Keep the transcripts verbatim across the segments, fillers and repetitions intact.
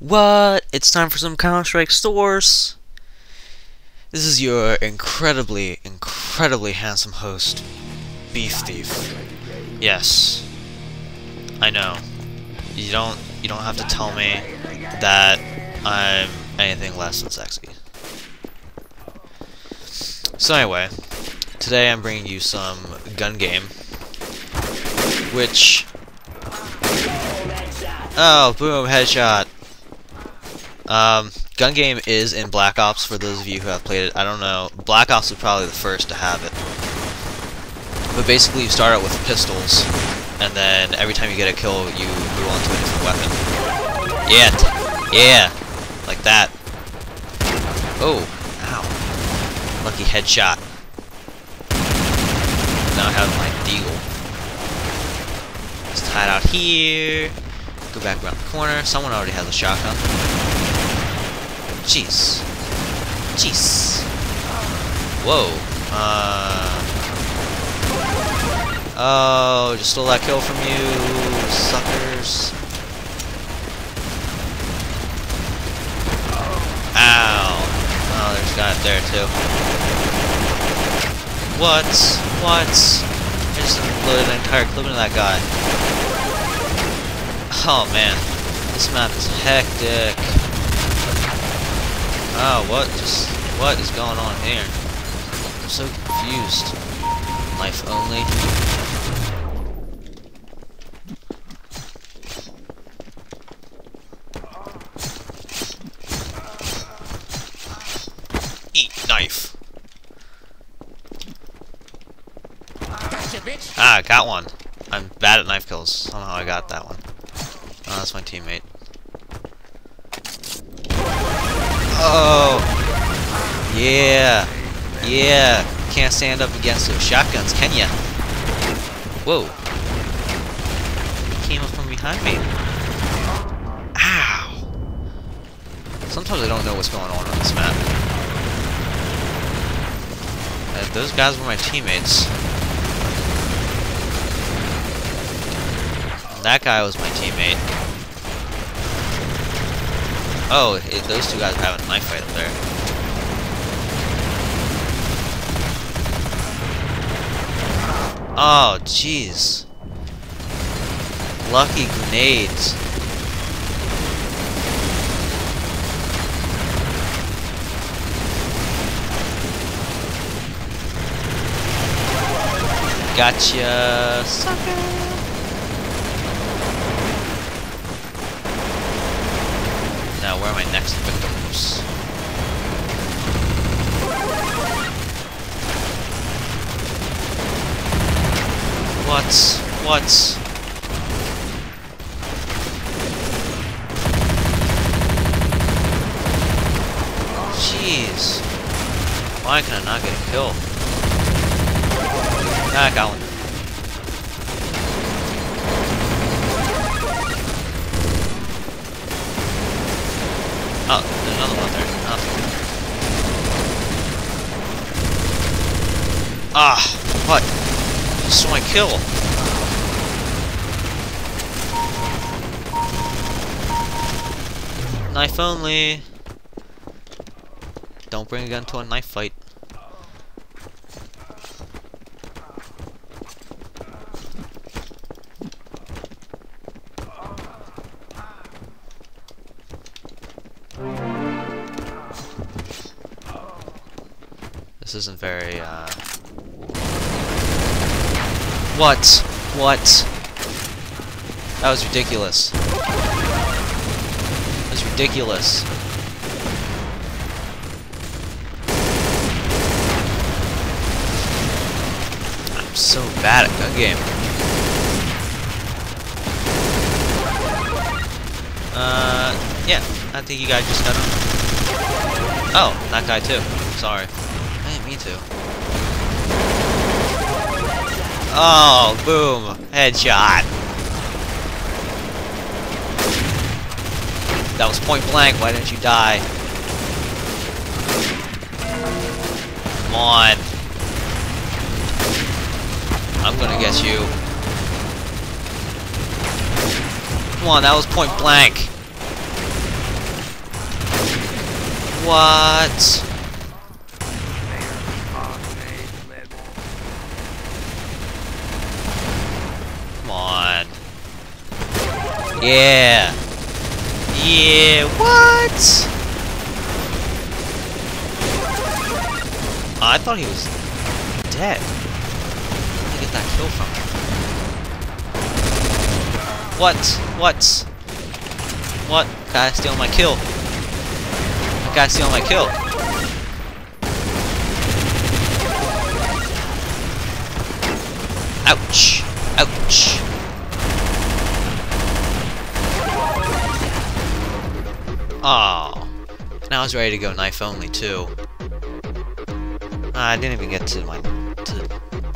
What? It's time for some Counter Strike Source. This is your incredibly, incredibly handsome host, Beef Thief. Yes, I know. You don't, you don't have to tell me that I'm anything less than sexy. So anyway, today I'm bringing you some Gun Game, which oh, boom, headshot. Um, Gun Game is in Black Ops, for those of you who have played it. I don't know. Black Ops was probably the first to have it. But basically, you start out with pistols, and then every time you get a kill, you move on to a different weapon. Yeah, yeah, like that. Oh, ow. Lucky headshot. Now I have my Deagle. Let's tie it out here. Go back around the corner. Someone already has a shotgun. Jeez. Jeez. Whoa. Uh. Oh, just stole that kill from you, suckers. Ow. Oh, there's a guy up there, too. What? What? I just loaded an entire clip into that guy. Oh, man. This map is hectic. Oh, what just what is going on here? I'm so confused. Life only. Eat knife. Ah, got one. I'm bad at knife kills. Somehow I got that one. Oh, that's my teammate. Oh, yeah, yeah. Can't stand up against those shotguns, can ya? Whoa! He came up from behind me. Ow! Sometimes I don't know what's going on on this map. Uh, those guys were my teammates. That guy was my teammate. Oh, it, those two guys have a knife fight up there. Oh, jeez. Lucky grenades. Gotcha, sucker. Now, where are my next victims? What? What? Jeez. Why can I not get a kill? Ah, I got one. Oh, there's another one there. Oh. Ah, what? Just stole my kill. Knife only. Don't bring a gun to a knife fight. This isn't very, uh... What? What? That was ridiculous. That was ridiculous. I'm so bad at Gun Game. Uh, yeah. I think you guys just got him. Oh, that guy too. Sorry. Me too. Oh, boom! Headshot! That was point blank, why didn't you die? Come on. I'm gonna get you. Come on, that was point blank. What? Come on. Yeah. Yeah, what? I thought he was dead. Where did he get that kill from? What? What? What? Guy stealing my kill. Guy stealing my kill. Ouch. Ouch. Oh. And I was ready to go knife only too. I didn't even get to my to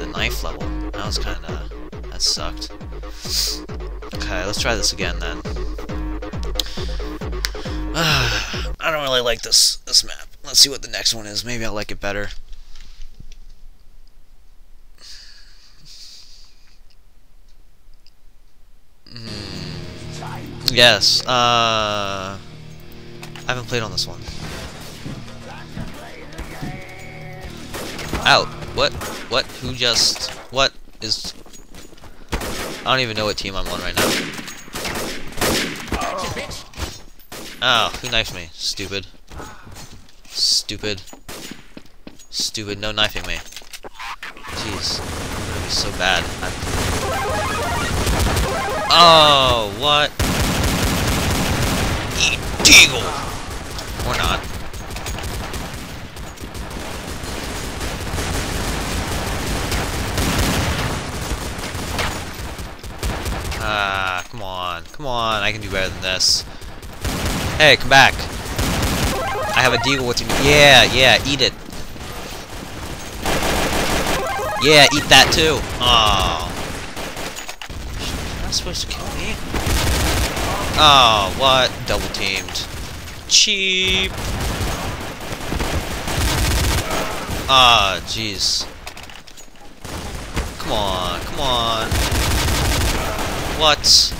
the knife level. That was kind of that sucked. Okay, let's try this again then. Uh, I don't really like this this map. Let's see what the next one is. Maybe I'll like it better. Mm. Yes. Uh, I haven't played on this one. Out. What? What? Who just? What is? I don't even know what team I'm on right now. Oh, who knifed me? Stupid. Stupid. Stupid. No knifing me. Jeez, that'd be so bad. I'm... Oh, what? Eat Deagle. Or not. Ah, come on. Come on, I can do better than this. Hey, come back. I have a Deagle with you. Yeah, yeah, eat it. Yeah, eat that too. Oh. You're not supposed to kill me. Oh, what? Double teamed. Cheap. Ah, oh, jeez. Come on, come on. What?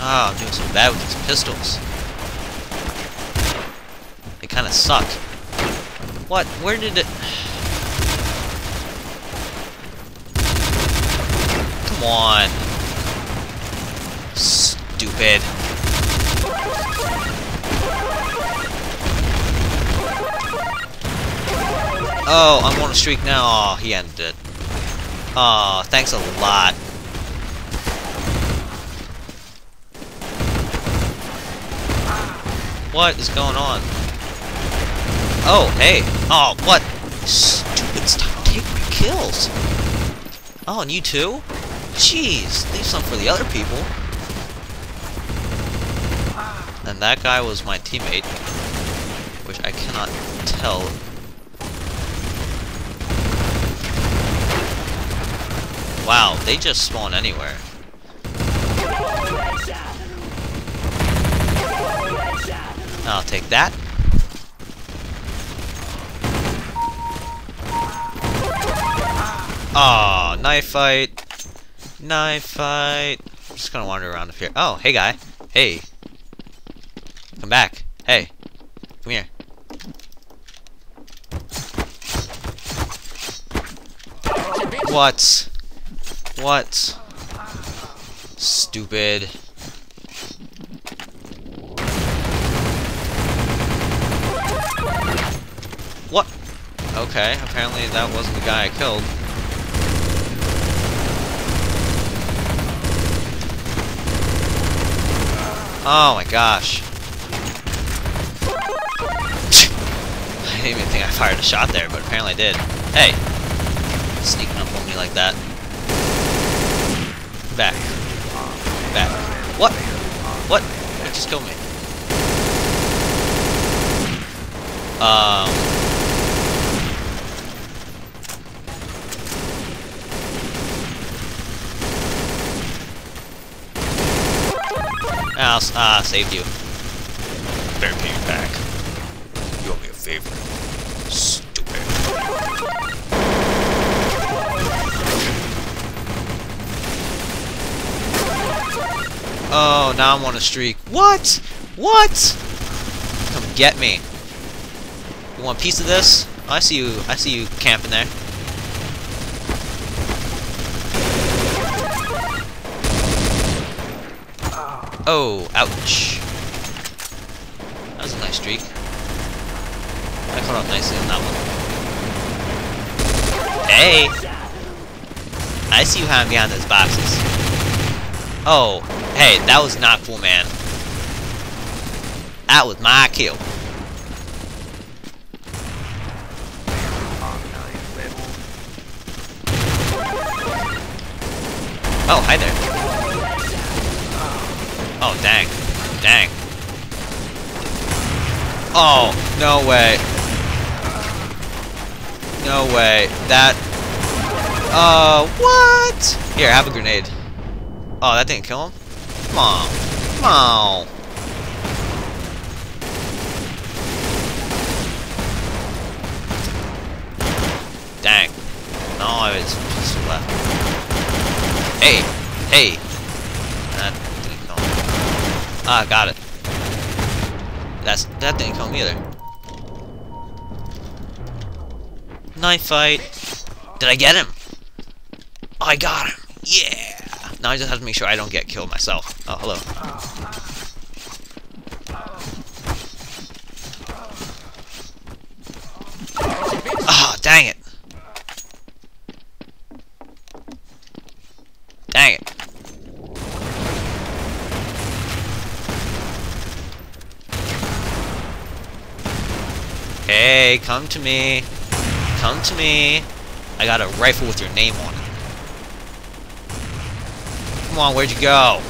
Ah, oh, I'm doing so bad with these pistols. They kind of suck. What? Where did it... Come on. Stupid. Oh, I'm on a streak now. Aw, oh, he ended it. Aw, oh, thanks a lot. What is going on? Oh, hey. Oh, what? Stupid, stop taking my kills. Oh, and you too? Jeez, leave some for the other people. And that guy was my teammate, which I cannot tell. Wow, they just spawn anywhere. I'll take that. Aw, oh, knife fight. Knife fight. I'm just gonna wander around up here. Oh, hey guy. Hey. Come back. Hey. Come here. What? What? Stupid. What? Okay, apparently that wasn't the guy I killed. Oh my gosh. I didn't even think I fired a shot there, but apparently I did. Hey! Sneaking up on me like that. Back. Back. What? What? It just killed me. Um... Ah, uh, saved you. Better pay you back. You owe me a favor. Stupid. Oh, now I'm on a streak. What? What? Come get me. want a piece of this? I see you. I see you camping there. Oh, ouch. That was a nice streak. I caught up nicely on that one. Hey! I see you hiding behind those boxes. Oh, hey, that was not cool, man. That was my kill. Oh, hi there. Oh, dang. Dang. Oh, no way. No way. That... Uh, what? Here, have a grenade. Oh, that didn't kill him? Come on. Come on. Dang. No, I was just left. Hey. Hey. That... Ah, got it. That's that didn't come either. Knife fight. Did I get him? Oh, I got him. Yeah. Now I just have to make sure I don't get killed myself. Oh, hello. Ah, oh, dang it. Dang it. Hey, come to me. Come to me. I got a rifle with your name on it. Come on, where'd you go?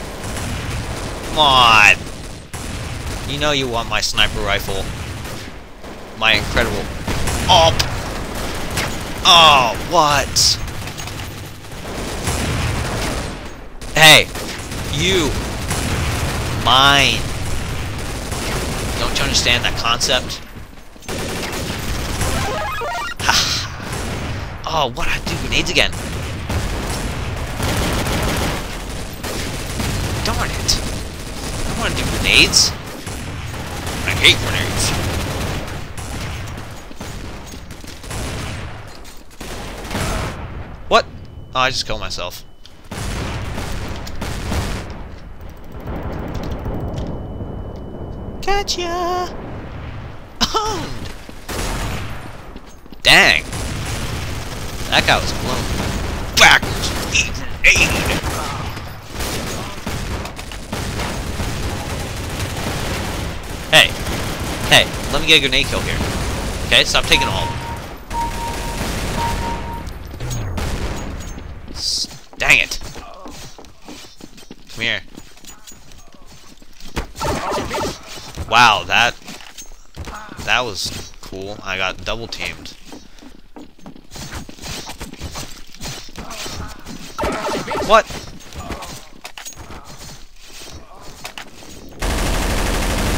Come on. You know you want my sniper rifle. My incredible... Oh! Oh, what? Hey. You. Mine. Don't you understand that concept? Oh, what I do? Grenades again. Darn it. I don't want to do grenades. I hate grenades. What? Oh, I just killed myself. Gotcha! Owned! Dang! That guy was blown backwards with the grenade! Hey. Hey, let me get a grenade kill here. Okay, stop taking all. Dang it. Come here. Wow, that... That was cool. I got double teamed. What?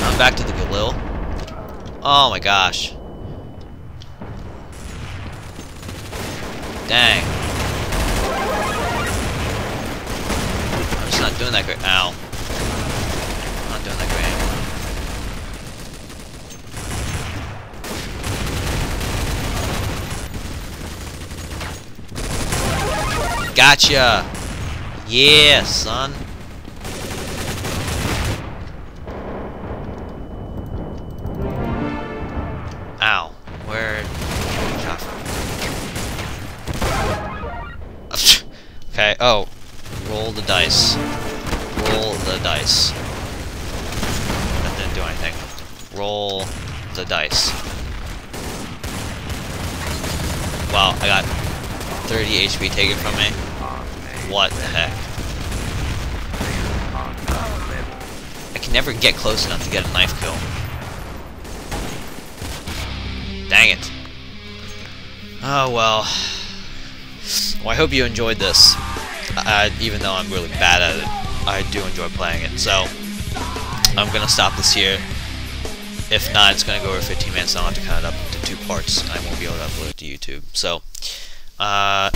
I'm back to the Galil. Oh my gosh. Dang. I'm just not doing that great. Ow. I'm not doing that great anymore. Gotcha! Yeah, son. Ow. Where shot from? Okay, oh. Roll the dice. Roll the dice. That didn't do anything. Roll the dice. Wow, I got thirty H P taken from me. What the heck? I can never get close enough to get a knife kill. Dang it. Oh well. Well, I hope you enjoyed this. I, even though I'm really bad at it, I do enjoy playing it. So, I'm gonna stop this here. If not, it's gonna go over fifteen minutes and I'll have to cut it up into two parts and I won't be able to upload it to YouTube. So, uh...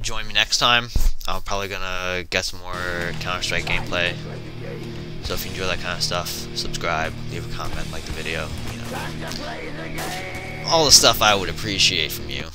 join me next time. I'm probably gonna get some more Counter Strike gameplay. So if you enjoy that kind of stuff, subscribe, leave a comment, like the video, you know. All the stuff I would appreciate from you.